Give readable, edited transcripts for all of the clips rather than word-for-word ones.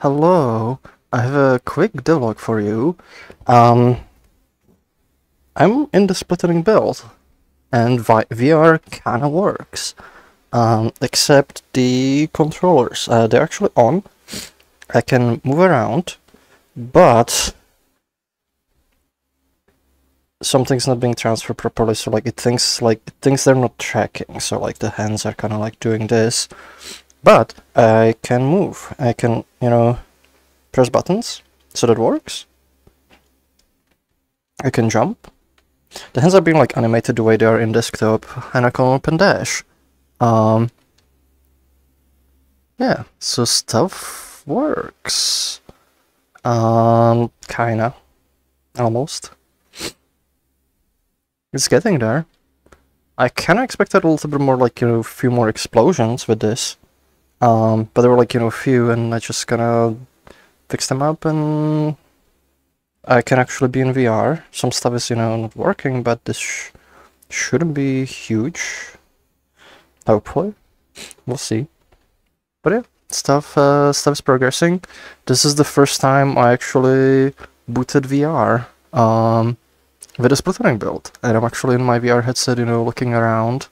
Hello, I have a quick dialogue for you. I'm in the splittening build, and VR kinda works. Except the controllers, they're actually on. I can move around, but something's not being transferred properly, so it thinks they're not tracking, so the hands are kinda doing this. But I can move. I can, press buttons, so that works. I can jump. The hands are being animated the way they are in desktop, and I can open dash. Yeah, so stuff works. Kinda, almost. It's getting there. I kinda expected a little bit more, a few more explosions with this. But there were a few, and I just kinda fixed them up, and I can actually be in VR. Some stuff is, not working, but this shouldn't be huge. Hopefully. We'll see. But yeah, stuff is progressing. This is the first time I actually booted VR with a splittening build, and I'm actually in my VR headset, looking around.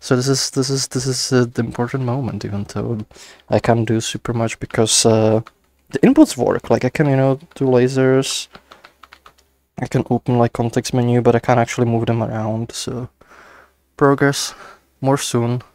So this is the important moment, even though I can't do super much because the inputs work. I can do lasers, I can open context menu, but I can't actually move them around. So progress, more soon.